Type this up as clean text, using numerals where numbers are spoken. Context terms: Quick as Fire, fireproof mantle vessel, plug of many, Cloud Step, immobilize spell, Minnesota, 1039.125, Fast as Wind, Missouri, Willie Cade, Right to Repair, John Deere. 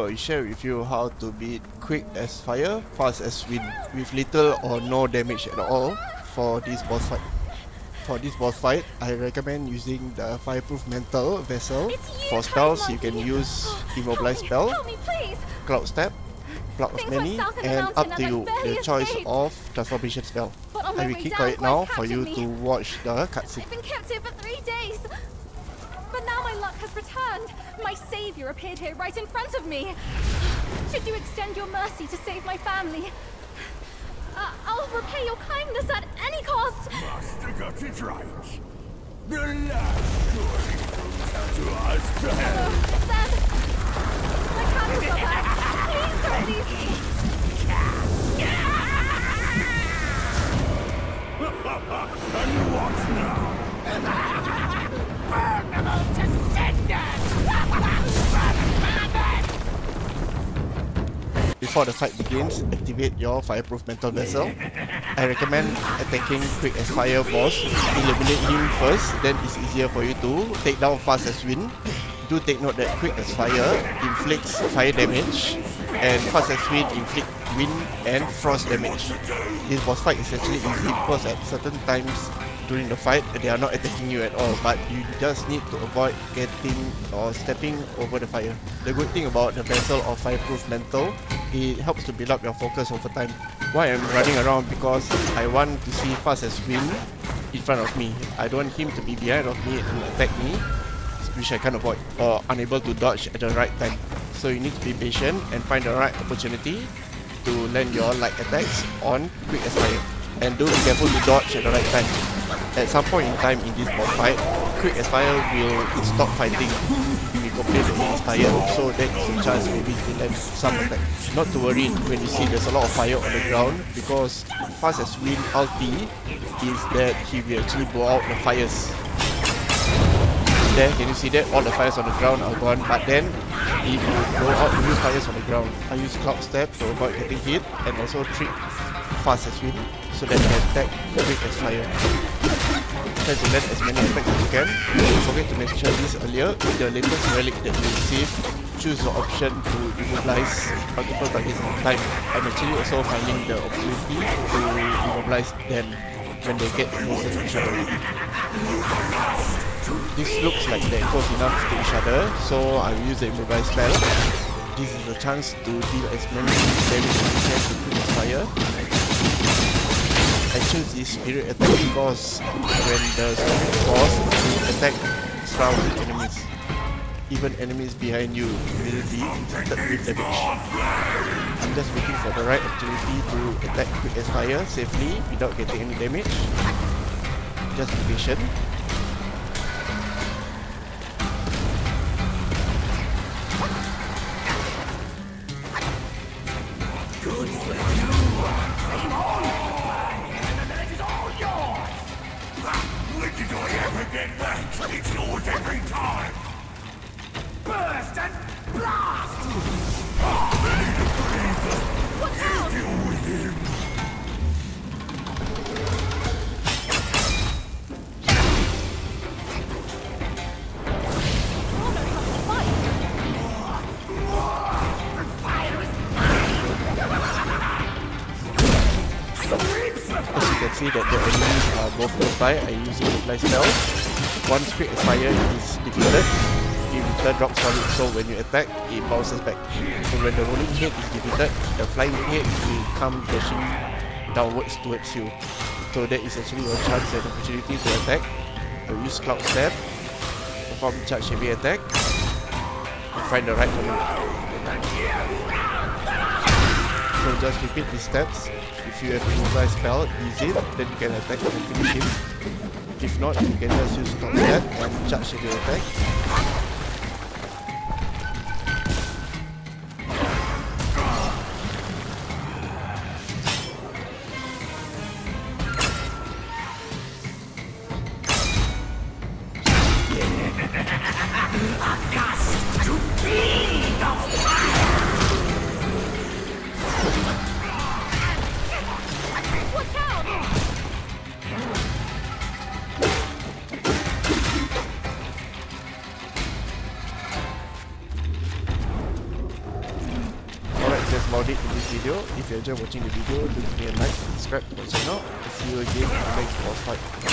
video, I share with you how to beat Quick as Fire, Fast as Wind with little or no damage at all for this boss fight. For this boss fight, I recommend using the Fireproof Mantle Vessel. For spells, you can use Immobilize Spell, Cloud Step, Plug of Many, and up to you, the choice of Transformation Spell. I will keep quiet now for you to watch the cutscene. I've been captive for 3 days, but now my luck has returned. My savior appeared here right in front of me. Should you extend your mercy to save my family, I'll repay your kindness at any cost. Master got it right. The last story comes out to us to help. Seth, my candles are back. Please don't leave me. And what now? Burn them all to cinders! Before the fight begins, activate your Fireproof Mantle Vessel. I recommend attacking Quick as Fire boss, eliminate him first, then it's easier for you to take down Fast as Wind. Do take note that Quick as Fire inflicts fire damage, and Fast as Wind inflicts wind and frost damage. This boss fight is actually easy because at certain times during the fight they are not attacking you at all, but you just need to avoid getting or stepping over the fire. The good thing about the vessel of Fireproof Mantle, it helps to build up your focus over time. Why I'm running around because I want to see Fast as Wind in front of me. I don't want him to be behind of me and attack me, which I can't avoid or unable to dodge at the right time. So you need to be patient and find the right opportunity to land your light attacks on Quick as Fire, and do be careful to dodge at the right time. At some point in time in this boss fight, Quick as Fire will stop fighting. You will complain that he is tired, so that's your chance maybe to land some attack. Not to worry when you see there's a lot of fire on the ground, because Fast as Wind ulti is that he will actually blow out the fires. There, can you see that? All the fires on the ground are gone, but then if you blow out the fires on the ground, I use Cloud Step to avoid getting hit and also trick Fast as Wind so that I can attack Quick as Fire. Try to land as many attacks as you can. Don't forget to mention this earlier. In the latest relic that you receive, choose the option to immobilize multiple targets at a time. I'm actually also finding the opportunity to immobilize them when they get closer to each other. This looks like they're close enough to each other, so I will use the immobilize spell. This is a chance to deal as many damage as you can to Quick as Fire. I choose this spirit attack because when the spirit falls, the attack surrounds enemies. Even enemies behind you will be inflicted with damage. I'm just waiting for the right opportunity to attack Quick as Fire safely without getting any damage. Just be patient. It's yours every time! Burst and blast! What now? You deal with him! The fire is mine! As you can see that the enemies are both nearby, I use immobilize spell. Once Quick as Fire is defeated, it will drop solid, so when you attack, it bounces back. So when the rolling head is defeated, the flying head will come dashing downwards towards you. So that is actually your chance and opportunity to attack. I will use Cloud Step, perform charge heavy attack, and find the right moment. So just repeat these steps. If you have an immobilize spell, use it, then you can attack and finish him. If not, you can just use Cloud Step and charge your attack. A gust to feed the fire! Watch out! about it in this video. If you enjoy watching the video, do give me a like, subscribe, and see you again in the next boss fight.